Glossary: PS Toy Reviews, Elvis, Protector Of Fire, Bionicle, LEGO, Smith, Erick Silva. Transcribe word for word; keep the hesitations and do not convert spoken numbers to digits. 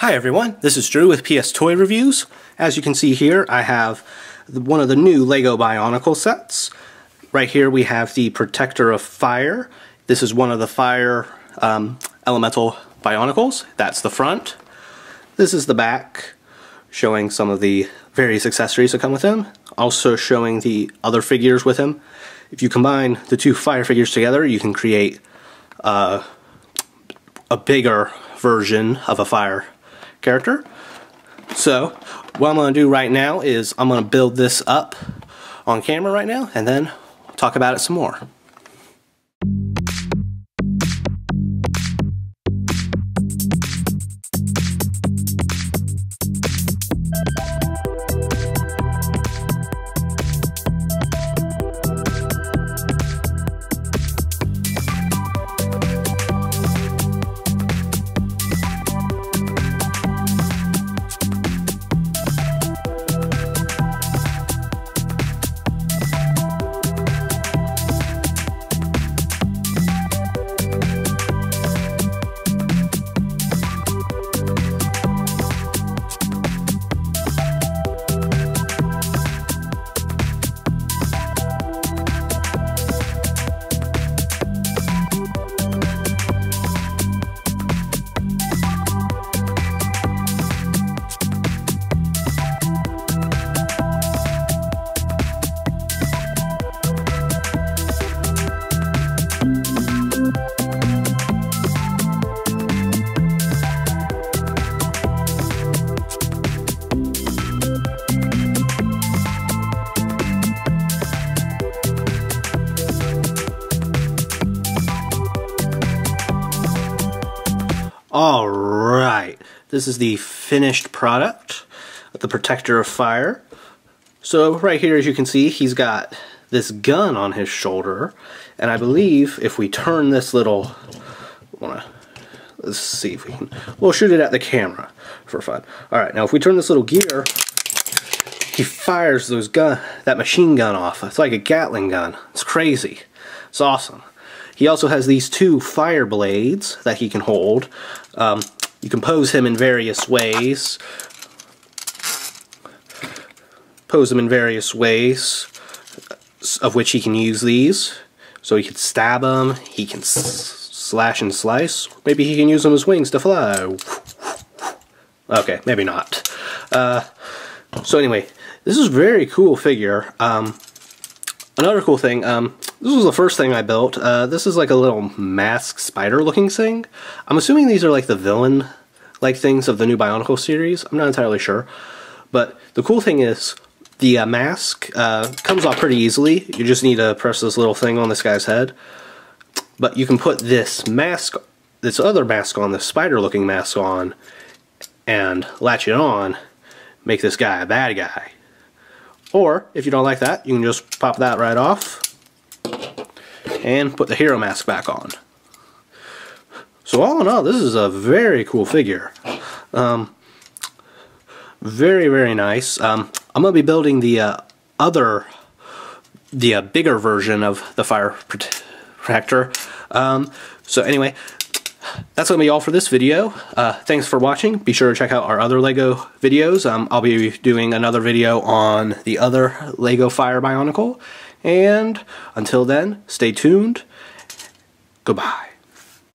Hi everyone, this is Drew with P S Toy Reviews. As you can see here, I have one of the new LEGO Bionicle sets. Right here we have the Protector of Fire. This is one of the fire um, elemental Bionicles. That's the front. This is the back, showing some of the various accessories that come with him. Also showing the other figures with him. If you combine the two fire figures together, you can create uh, a bigger version of a fire character. So what I'm going to do right now is I'm going to build this up on camera right now and then talk about it some more. Alright, this is the finished product, the Protector of Fire. So right here, as you can see, he's got this gun on his shoulder, and I believe if we turn this little, wanna, let's see if we can, we'll shoot it at the camera for fun. Alright, now if we turn this little gear, he fires those gun, that machine gun off. It's like a Gatling gun. It's crazy. It's awesome. He also has these two fire blades that he can hold. Um, you can pose him in various ways. Pose him in various ways, of which he can use these. So he can stab him, he can s slash and slice. Maybe he can use them as wings to fly. Okay, maybe not. Uh, so anyway, this is a very cool figure. Um, another cool thing, um, this was the first thing I built. Uh, this is like a little mask spider looking thing. I'm assuming these are like the villain like things of the new Bionicle series. I'm not entirely sure. But the cool thing is the uh, mask uh, comes off pretty easily. You just need to press this little thing on this guy's head. But you can put this mask, this other mask on, this spider looking mask on, and latch it on, make this guy a bad guy. Or if you don't like that, you can just pop that right off and put the hero mask back on. So all in all, this is a very cool figure. Um, very, very nice. Um, I'm going to be building the uh, other, the uh, bigger version of the Fire Protector. Um, so anyway, that's going to be all for this video. Uh, thanks for watching. Be sure to check out our other LEGO videos. Um, I'll be doing another video on the other LEGO Fire Bionicle. And until then, stay tuned. Goodbye.